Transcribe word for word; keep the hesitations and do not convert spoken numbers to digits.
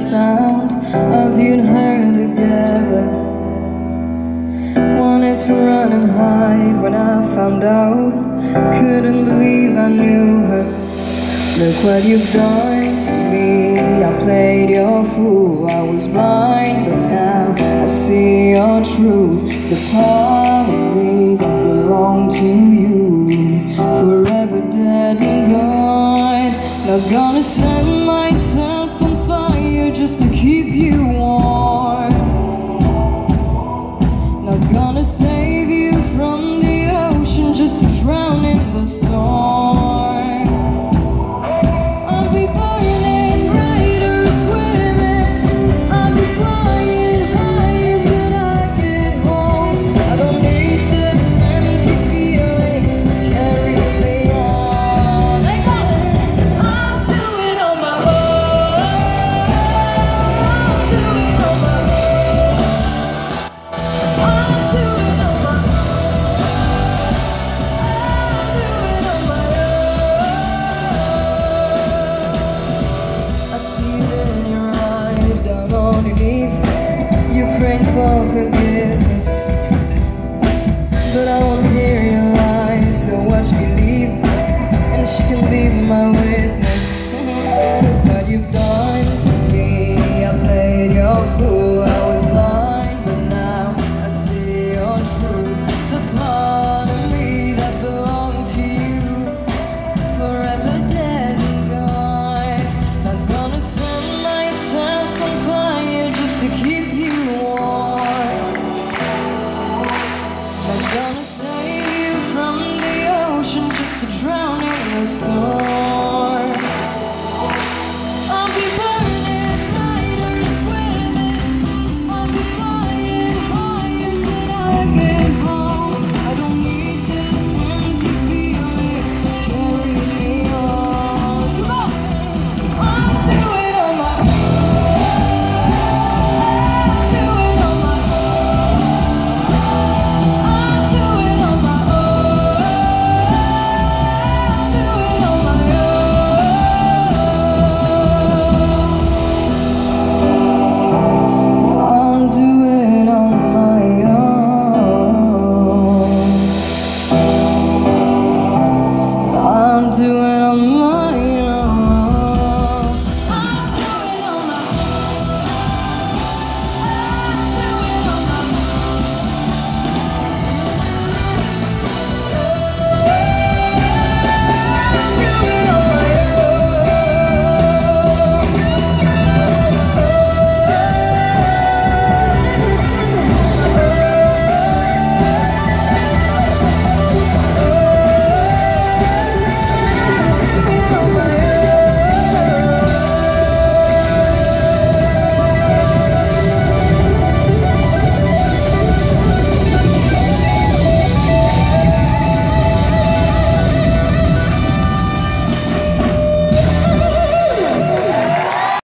sound of you and her together. Wanted to run and hide when I found out, couldn't believe I knew her. Look what you've done to me, I played your fool, I was blind, but now I see your truth. The part of me that belonged to you, forever dead and gone. Not gonna set myself on fire just to keep you warm. Not gonna save you from the ocean just to drown in the storm. Praying for forgiveness.